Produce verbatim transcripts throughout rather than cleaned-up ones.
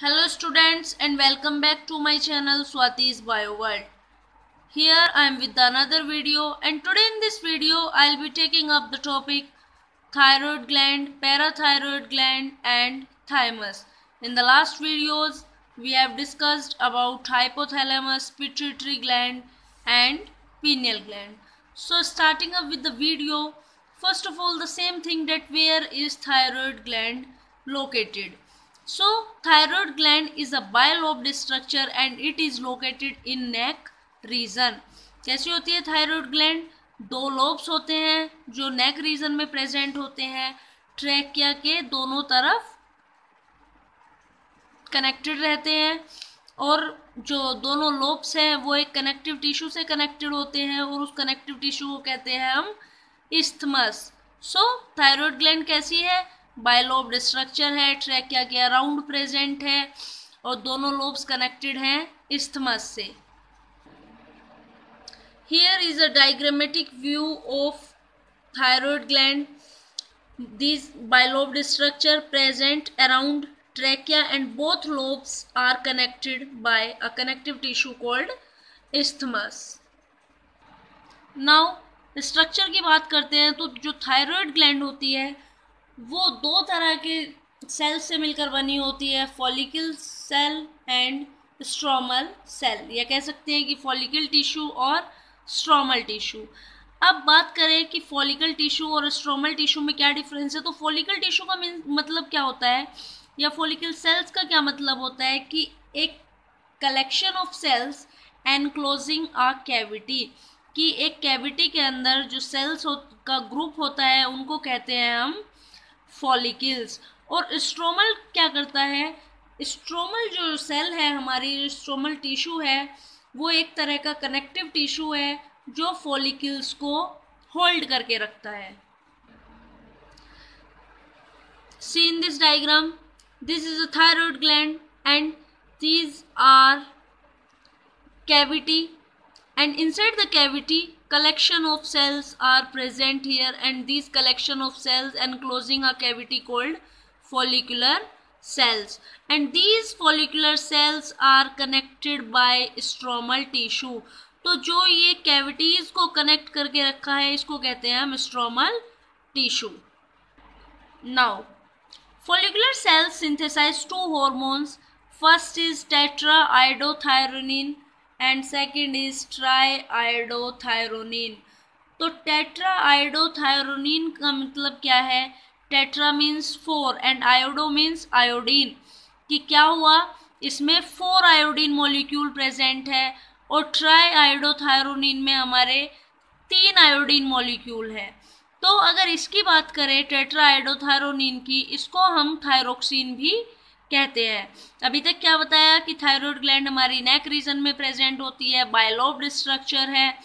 Hello students and welcome back to my channel Swati's BioWorld. Here I am with another video, and today in this video I will be taking up the topic thyroid gland, parathyroid gland and thymus. In the last videos we have discussed about hypothalamus, pituitary gland and pineal gland. So starting up with the video, first of all the same thing, that where is thyroid gland located. So, thyroid gland is a bilobe structure and it is located in neck region. कैसी होती है thyroid gland? दो lobes होते हैं जो neck region में present होते हैं, ट्रैकिया के दोनों तरफ कनेक्टेड रहते हैं, और जो दोनों लोब्स हैं वो एक कनेक्टिव टिश्यू से कनेक्टेड होते हैं और उस कनेक्टिव टिश्यू को कहते हैं हम isthmus. सो थायरॉयड ग्लैंड कैसी है? बायलोब्ड स्ट्रक्चर है, ट्रैकिया के अराउंड प्रेजेंट है और दोनों लोब्स कनेक्टेड हैं isthmus से. Here is a diagrammatic view of thyroid gland. These bilobed structure present around trachea and both lobes are connected by a connective tissue called isthmus. Now structure की बात करते हैं तो जो thyroid gland होती है वो दो तरह के सेल से मिलकर बनी होती है, follicle cell and stromal cell, या कह सकते हैं कि फॉलिकल टिश्यू और स्ट्रोमल टिश्यू. अब बात करें कि फॉलिकल टिश्यू और स्ट्रोमल टिश्यू में क्या डिफरेंस है, तो फॉलिकल टिश्यू का मतलब क्या होता है या फॉलिकल सेल्स का क्या मतलब होता है कि एक collection of cells enclosing a cavity, कि एक कैविटी के अंदर जो सेल्स का ग्रुप होता है उनको कहते हैं हम फॉलिकल्स. और स्ट्रोमल क्या करता है? स्ट्रोमल जो सेल है हमारी, स्ट्रोमल टिश्यू है, वो एक तरह का कनेक्टिव टिश्यू है जो फॉलिकल्स को होल्ड करके रखता है. See in this diagram, this is a thyroid gland and these are cavity, and inside the cavity collection of cells are present here, and these collection of cells enclosing a cavity called follicular cells, and these follicular cells are connected by stromal tissue. तो जो ये cavities को connect करके रखा है इसको कहते हैं हम stromal tissue. Now follicular cells synthesize two hormones. First is tetraiodothyronine and second is triiodothyronine. तो tetraiodothyronine का मतलब क्या है? Tetra means four and iodo means iodine. कि क्या हुआ, इसमें फोर आयोडीन मॉलिक्यूल प्रेजेंट है और ट्राइआयोडोथायरोनिन में हमारे तीन आयोडीन मॉलिक्यूल है. तो अगर इसकी बात करें टेट्राआयोडोथायरोनिन की, इसको हम थायरोक्सिन भी कहते हैं. अभी तक क्या बताया कि थायरॉयड ग्लैंड हमारी नेक रीजन में प्रेजेंट होती है, बायलोब्ड स्ट्रक्चर है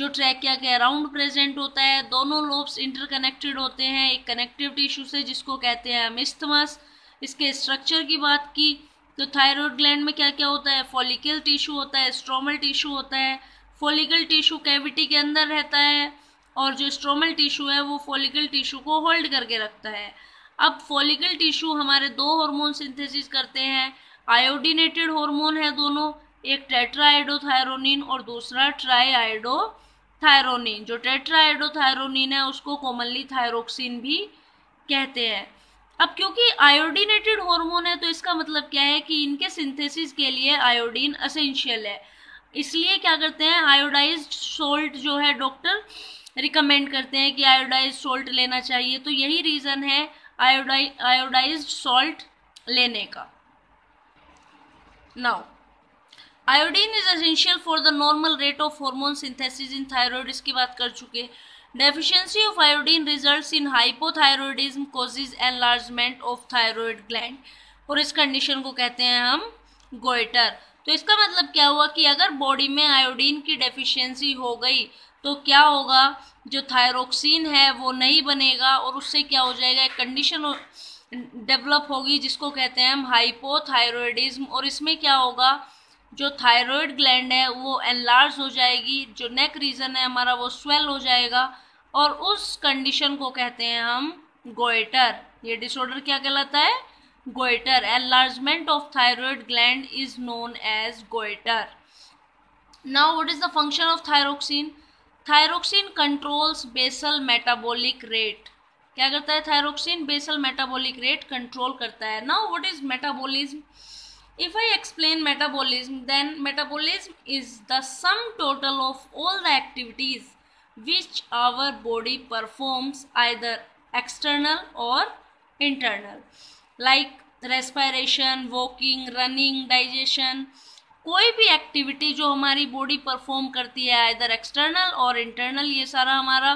जो ट्रैकिया के अराउंड प्रेजेंट होता है, दोनों लोब्स इंटरकनेक्टेड होते हैं एक कनेक्टिव टिश्यू से जिसको कहते हैं हम isthmus. इसके स्ट्रक्चर की बात की तो थायरॉयड ग्लैंड में क्या क्या होता है? फॉलिकल टिश्यू होता है, स्ट्रोमल टिश्यू होता है. फॉलिकल टिश्यू कैविटी के अंदर रहता है और जो स्ट्रोमल टिश्यू है वो फॉलिकल टिश्यू को होल्ड करके रखता है. अब फॉलिकल टिश्यू हमारे दो हार्मोन सिंथेसिस करते हैं, आयोडीनेटेड हार्मोन है दोनों, एक टेट्राआयोडोथायरोनिन और दूसरा ट्राइआयोडोथायरोनिन. जो टेट्राआयोडोथायरोनिन है उसको कॉमनली थायरोक्सिन भी कहते हैं. अब क्योंकि आयोडीनेटेड हार्मोन है तो इसका मतलब क्या है कि इनके सिंथेसिस के लिए आयोडीन असेंशियल है, इसलिए क्या करते हैं आयोडाइज्ड सोल्ट जो है डॉक्टर रिकमेंड करते हैं कि आयोडाइज्ड सोल्ट लेना चाहिए. तो यही रीज़न है आयोडाइ आयोडाइज्ड सॉल्ट लेने का. Now iodine is essential for the normal rate of hormone synthesis in thyroid, इसकी बात कर चुके. Deficiency of iodine results in hypothyroidism, causes enlargement of thyroid gland, और इस कंडीशन को कहते हैं हम गोइटर. तो इसका मतलब क्या हुआ कि अगर बॉडी में आयोडीन की डेफिशिएंसी हो गई तो क्या होगा, जो थायरोक्सिन है वो नहीं बनेगा और उससे क्या हो जाएगा, एक कंडीशन डेवलप होगी जिसको कहते हैं हम हाइपोथायरॉयडिज्म. और इसमें क्या होगा, जो थायरॉयड ग्लैंड है वो एनलार्ज हो जाएगी, जो नेक रीजन है हमारा वो स्वेल हो जाएगा, और उस कंडीशन को कहते हैं हम गोइटर. ये डिसऑर्डर क्या कहलाता है? goiter. Enlargement of thyroid gland is known as goiter. Now, what is the function of thyroxine? Thyroxine controls basal metabolic rate. क्या करता है thyroxine? Basal metabolic rate control करता है. Now what is metabolism? If I explain metabolism then metabolism is the sum total of all the activities which our body performs either external और internal, like respiration, walking, running, digestion. कोई भी activity जो हमारी body perform करती है either external और internal, ये सारा हमारा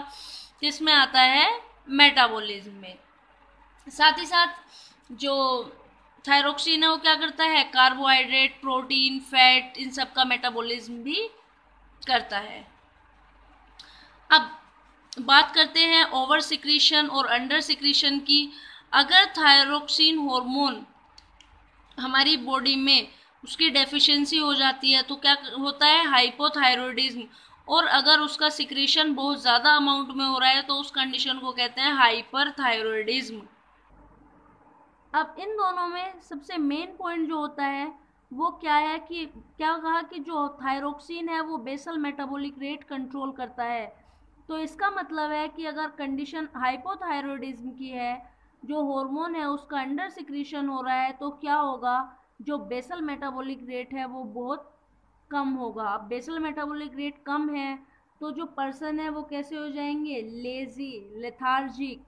किसमें आता है? मेटाबॉलिज्म में. साथ ही साथ जो थायरोक्सिन है वो क्या करता है? कार्बोहाइड्रेट, प्रोटीन, फैट, इन सब का मेटाबॉलिज्म भी करता है. अब बात करते हैं ओवर सिक्रीशन और अंडर सिक्रीशन की. अगर थायरोक्सिन हार्मोन हमारी बॉडी में उसकी डेफिशिएंसी हो जाती है तो क्या होता है? हाइपोथायरॉयडिज्म. और अगर उसका सिक्रीशन बहुत ज़्यादा अमाउंट में हो रहा है तो उस कंडीशन को कहते हैं हाइपरथायरॉयडिज्म. अब इन दोनों में सबसे मेन पॉइंट जो होता है वो क्या है कि क्या कहा कि जो थायरोक्सिन है वो बेसल मेटाबॉलिक रेट कंट्रोल करता है. तो इसका मतलब है कि अगर कंडीशन हाइपोथायरॉयडिज्म की है, जो हार्मोन है उसका अंडर सिक्रीशन हो रहा है, तो क्या होगा? जो बेसल मेटाबॉलिक रेट है वो बहुत कम होगा. अब बेसल मेटाबॉलिक रेट कम है तो जो पर्सन है वो कैसे हो जाएंगे? Lazy, lethargic.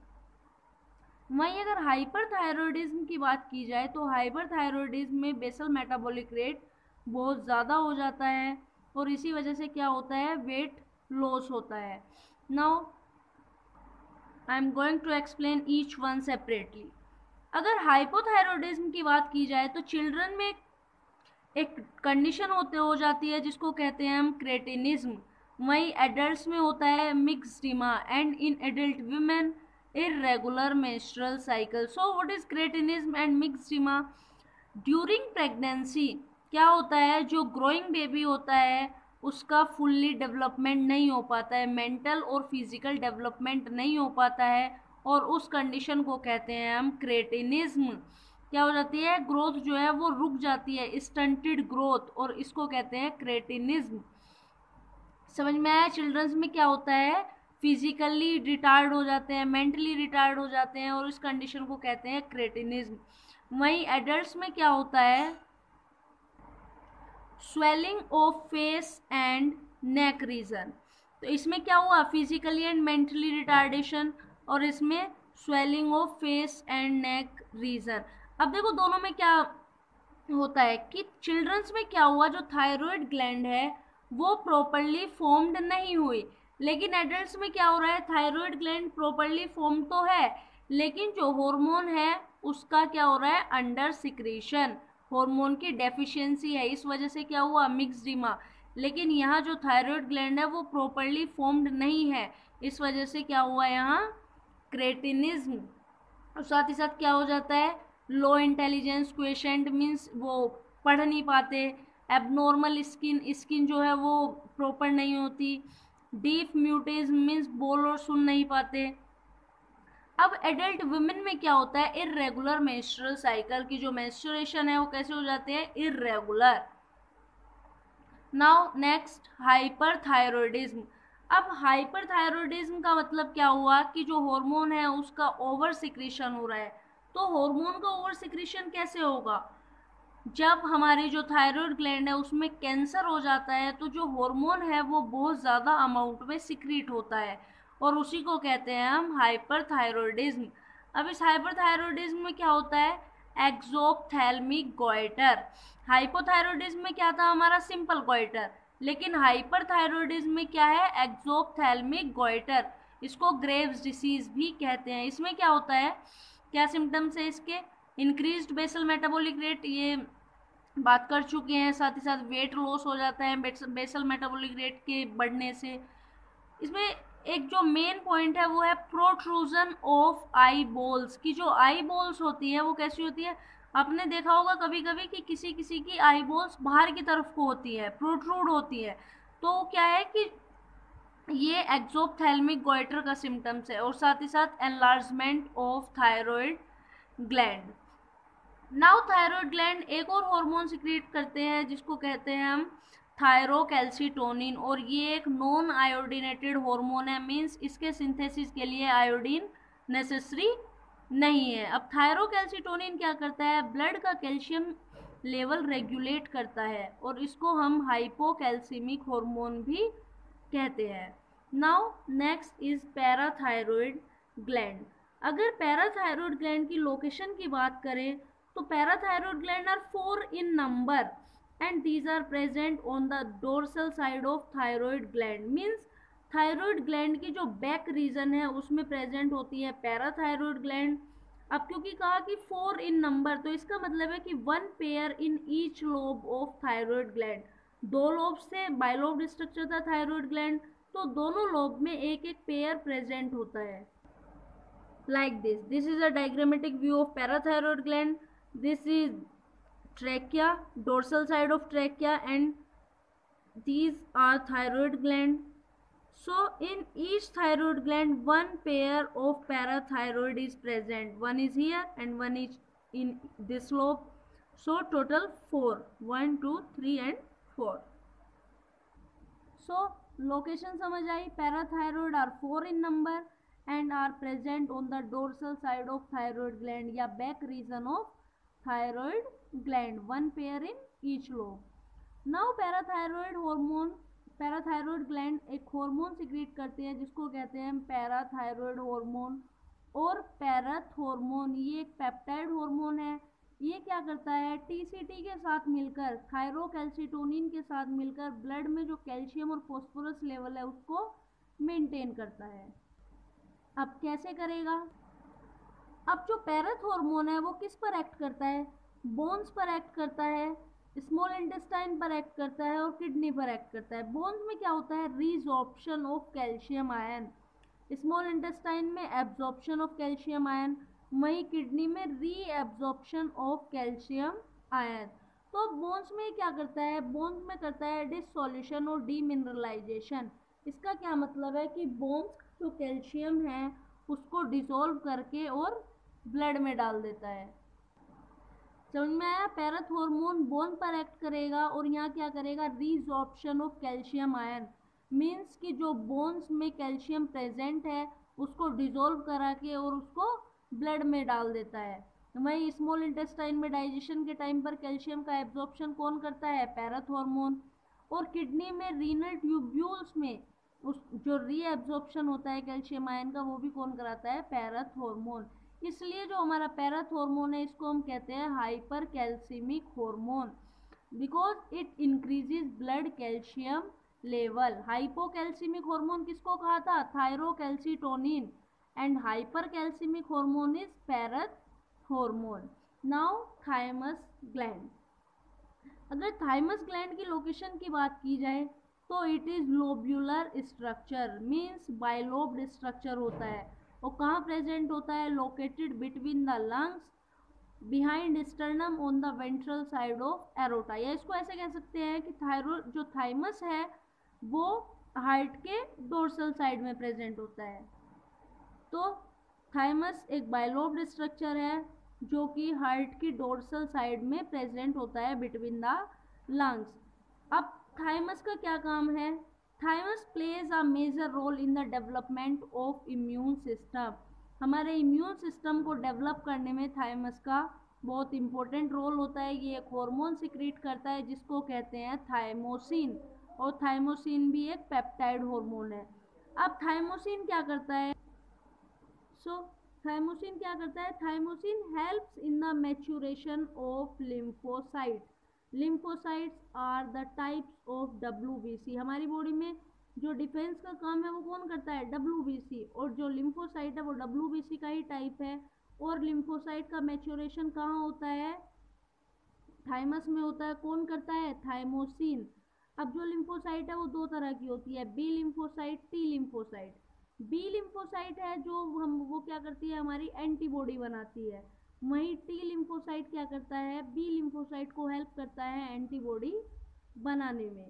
वहीं अगर हाइपरथायरॉयडिज्म की बात की जाए तो हाइपरथायरॉयडिज्म में बेसल मेटाबॉलिक रेट बहुत ज़्यादा हो जाता है और इसी वजह से क्या होता है? वेट लॉस होता है. Now I am going to explain each one separately. अगर हाइपोथायरॉयडिज्म की बात की जाए तो चिल्ड्रन में एक कंडीशन होते हो जाती है जिसको कहते हैं हम क्रेटिनिज्म. वहीं एडल्ट्स में होता है मिक्सडीमा and in adult women irregular menstrual cycle. So what is cretinism and मिक्सडीमा? During pregnancy क्या होता है? जो ग्रोइंग बेबी होता है उसका फुल्ली डेवलपमेंट नहीं हो पाता है, मेंटल और फिजिकल डेवलपमेंट नहीं हो पाता है और उस कंडीशन को कहते हैं हम क्रेटिनिज्म. क्या हो जाती है? ग्रोथ जो है वो रुक जाती है, स्टंटेड ग्रोथ, और इसको कहते हैं क्रेटिनिज्म. समझ में आया? चिल्ड्रंस में क्या होता है? फिजिकली रिटायर्ड हो जाते हैं, मेंटली रिटायर्ड हो जाते हैं और इस कंडीशन को कहते हैं क्रेटिनिज्म. वहीं एडल्ट्स में क्या होता है? Swelling of face and neck region. तो इसमें क्या हुआ? फिजिकली एंड मेंटली रिटार्डेशन और इसमें swelling of face and neck region. अब देखो दोनों में क्या होता है कि चिल्ड्रंस में क्या हुआ? जो थायराइड ग्लैंड है वो प्रॉपरली फॉर्म्ड नहीं हुई, लेकिन एडल्ट्स में क्या हो रहा है? थायराइड ग्लैंड प्रॉपरली फॉर्म तो है लेकिन जो हार्मोन है उसका क्या हो रहा है? अंडर सिक्रीशन, हार्मोन की डेफिशिएंसी है, इस वजह से क्या हुआ? मिक्सडीमा. लेकिन यहाँ जो थायराइड ग्लैंड है वो प्रॉपरली फॉर्म्ड नहीं है, इस वजह से क्या हुआ? यहाँ क्रेटिनिज्म. और साथ ही साथ क्या हो जाता है? लो इंटेलिजेंस क्वेशेंट, मीन्स वो पढ़ नहीं पाते. एबनॉर्मल स्किन, स्किन जो है वो प्रॉपर नहीं होती. डीप म्यूटेज मीन्स बोल और सुन नहीं पाते. अब एडल्ट वुमेन में क्या होता है? इर्रेगुलर मेंस्ट्रुअल साइकिल, की जो मेंस्ट्रुएशन है वो कैसे हो जाते हैं? इर्रेगुलर. Now next hyperthyroidism. अब हाइपरथायरॉयडिज्म का मतलब क्या हुआ कि जो हार्मोन है उसका ओवर सिक्रीशन हो रहा है. तो हार्मोन का ओवर सिक्रीशन कैसे होगा? जब हमारी जो थायराइड ग्लैंड है उसमें कैंसर हो जाता है तो जो हार्मोन है वो बहुत ज़्यादा अमाउंट में सिक्रीट होता है और उसी को कहते हैं हम हाइपरथायरॉयडिज्म. अब इस हाइपरथायरॉयडिज्म में क्या होता है? Exophthalmic goitre. हाइपोथायरॉयडिज्म में क्या था? हमारा सिंपल गॉइटर, लेकिन हाइपरथायरॉयडिज्म में क्या है? Exophthalmic goitre. इसको ग्रेव्स डिसीज भी कहते हैं. इसमें क्या होता है? क्या सिम्टम्स है इसके? इंक्रीज्ड बेसल मेटाबॉलिक रेट, ये बात कर चुके हैं. साथ ही साथ वेट लॉस हो जाता है बेसल मेटाबॉलिक रेट के बढ़ने से. इसमें एक जो मेन पॉइंट है वो है प्रोट्रूजन ऑफ आई बॉल्स, की जो आई बॉल्स होती है वो कैसी होती है? आपने देखा होगा कभी कभी कि किसी किसी की आई बॉल्स बाहर की तरफ को होती है, प्रोट्रूड होती है. तो क्या है कि ये एक्सोप्थैल्मिक गॉइटर का सिम्टम्स है. और साथ ही साथ enlargement of thyroid gland. Now thyroid gland एक और हार्मोन सिक्रीट करते हैं जिसको कहते हैं हम थायरोकैल्सिटोनिन, और ये एक नॉन आयोडीनेटेड हार्मोन है, मींस इसके सिंथेसिस के लिए आयोडीन नेसेसरी नहीं है। अब थायरोकैल्सिटोनिन क्या करता है, ब्लड का कैल्शियम लेवल रेगुलेट करता है, और इसको हम हाइपोकैल्सिमिक हार्मोन भी कहते हैं। Now next is parathyroid gland. अगर पैराथायरॉयड ग्लैंड की लोकेशन की बात करें तो parathyroid gland are four in number and these are present on the dorsal side of thyroid gland, means thyroid gland की जो back region है उसमें present होती है parathyroid gland। अब क्योंकि कहा कि four in number तो इसका मतलब है कि one pair in each lobe of thyroid gland, दो लोब से बाइलोब्ड स्ट्रक्चर था thyroid gland, तो दोनों लोब में एक एक pair present होता है। Like this, this is a diagrammatic view of parathyroid gland. This is trachea, dorsal side of trachea, and these are thyroid gland. So in each thyroid gland one pair of parathyroid is present, one is here and one is in this lobe, so total four, one two three and four. So location समझ आई, parathyroid are four in number and are present on the dorsal side of thyroid gland या back region of thyroid gland, one pair in each lobe. Now parathyroid hormone, parathyroid gland एक hormone secrete करते हैं जिसको कहते हैं parathyroid hormone, और पैराथ hormone ये एक पेप्टाइड हार्मोन है। ये क्या करता है, टीसीटी के साथ मिलकर, थायरोकैल्सिटोनिन के साथ मिलकर ब्लड में जो कैल्शियम और फॉस्फोरस लेवल है उसको मेंटेन करता है। अब कैसे करेगा, अब जो पैराथ हार्मोन है वो किस पर एक्ट करता है, बोन्स पर एक्ट करता है, स्मॉल इंटेस्टाइन पर एक्ट करता है और किडनी पर एक्ट करता है। बोन्स में क्या होता है, resorption of calcium ion, small intestine में एब्जॉर्प्शन ऑफ कैल्शियम आयन, वहीं किडनी में रीएब्जॉर्प्शन ऑफ कैल्शियम आयन। तो बोन्स में क्या करता है, बोन्स में करता है डिसोल्यूशन और डीमिनरलाइजेशन। इसका क्या मतलब है कि बोन्स जो कैल्शियम है उसको डिसॉल्व करके और ब्लड में डाल देता है। समझ में आया, पैराथ हार्मोन बोन पर एक्ट करेगा और यहाँ क्या करेगा, resorption of calcium ion, means कि जो बोन्स में कैल्शियम प्रेजेंट है उसको डिसॉल्व करा के और उसको ब्लड में डाल देता है। वहीं स्मॉल इंटेस्टाइन में डाइजेशन के टाइम पर कैल्शियम का एब्जॉर्प्शन कौन करता है, पैराथ हार्मोन, और किडनी में रीनल ट्यूब्यूल्स में उस जो रीएब्जॉर्प्शन होता है कैल्शियम आयन का वो भी कौन कराता है, पैराथ हार्मोन। इसलिए जो हमारा पैराथ हार्मोन है इसको हम कहते हैं hyper calcemic hormone, because it increases blood calcium level. Hypo calcaemic hormone किसको कहा था, thyrocalcitonin, and hyper calcemic hormone is पैराथ hormone. Now thymus gland, अगर थाइमस ग्लैंड की लोकेशन की बात की जाए तो it is lobular structure, means bilobed structure होता है, और कहाँ प्रेजेंट होता है, located between the lungs behind sternum on the ventral side of aorta. या इसको ऐसे कह सकते हैं कि थायरोइड जो थाइमस है वो हार्ट के डोर्सल साइड में प्रेजेंट होता है। तो थाइमस एक बाइलोब्ड स्ट्रक्चर है जो कि हार्ट की डोर्सल साइड में प्रेजेंट होता है बिटवीन द लंग्स। अब थाइमस का क्या काम है, thymus plays a major role in the development of immune system. हमारे इम्यून सिस्टम को डेवलप करने में थाइमस का बहुत इम्पोर्टेंट रोल होता है। ये एक हार्मोन सिक्रीट करता है जिसको कहते हैं थायमोसिन, और थायमोसिन भी एक पेप्टाइड हार्मोन है। अब थायमोसिन क्या करता है, सो थायमोसिन क्या करता है, thymosin helps in the maturation of lymphocyte. Lymphocytes are the types of W B C, हमारी बॉडी में जो डिफेंस का काम है वो कौन करता है, डब्ल्यू बी सी, और जो लिम्फोसाइट है वो डब्ल्यू बी सी का ही टाइप है। और लिम्फोसाइट का मैच्योरेशन कहाँ होता है, थाइमस में होता है, कौन करता है, थाइमोसिन। अब जो लिम्फोसाइट है वो दो तरह की होती है, B lymphocyte, T lymphocyte. B lymphocyte है जो हम वो क्या करती है, हमारी एंटीबॉडी बनाती है, वहीं टी लिम्फोसाइट क्या करता है, बी लिम्फोसाइट को हेल्प करता है एंटीबॉडी बनाने में।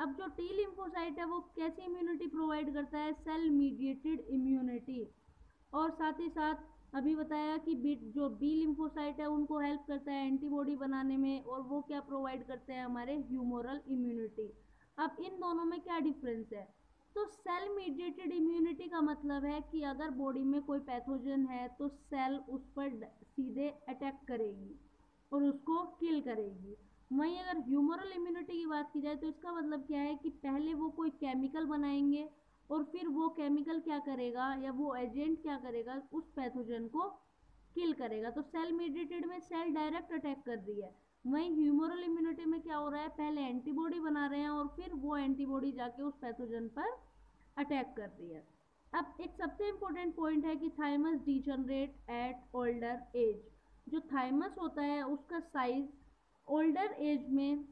अब जो टी लिम्फोसाइट है वो कैसी इम्यूनिटी प्रोवाइड करता है, सेल मीडिएटेड इम्यूनिटी, और साथ ही साथ अभी बताया कि बी जो बी लिम्फोसाइट है उनको हेल्प करता है एंटीबॉडी बनाने में, और वो क्या प्रोवाइड करते हैं हमारे ह्यूमरल इम्यूनिटी। अब इन दोनों में क्या डिफरेंस है, तो सेल मीडिएटेड इम्यूनिटी का मतलब है कि अगर बॉडी में कोई पैथोजन है तो सेल उस पर सीधे अटैक करेगी और उसको किल करेगी। वहीं अगर ह्यूमरल इम्यूनिटी की बात की जाए तो इसका मतलब क्या है कि पहले वो कोई केमिकल बनाएंगे और फिर वो केमिकल क्या करेगा या वो एजेंट क्या करेगा, उस पैथोजन को किल करेगा। तो सेल मीडिएटेड में सेल डायरेक्ट अटैक कर रही है, वहीं ह्यूमरल इम्यूनिटी में क्या हो रहा है, पहले एंटीबॉडी बना रहे हैं और फिर वो एंटीबॉडी जाके उस पैथोजन पर अटैक कर रही है। अब एक सबसे इम्पोर्टेंट पॉइंट है कि thymus degenerate at older age. जो थाइमस होता है उसका साइज ओल्डर एज में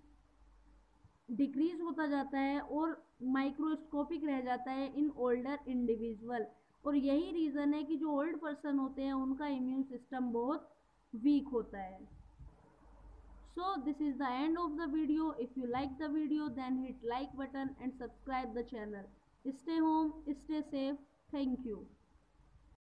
डिक्रीज होता जाता है और माइक्रोस्कोपिक रह जाता है इन ओल्डर इंडिविजुअल, और यही रीज़न है कि जो ओल्ड पर्सन होते हैं उनका इम्यून सिस्टम बहुत वीक होता है। So this is the end of the video. If you like the video then hit like button and subscribe the channel. Stay home, stay safe. Thank you.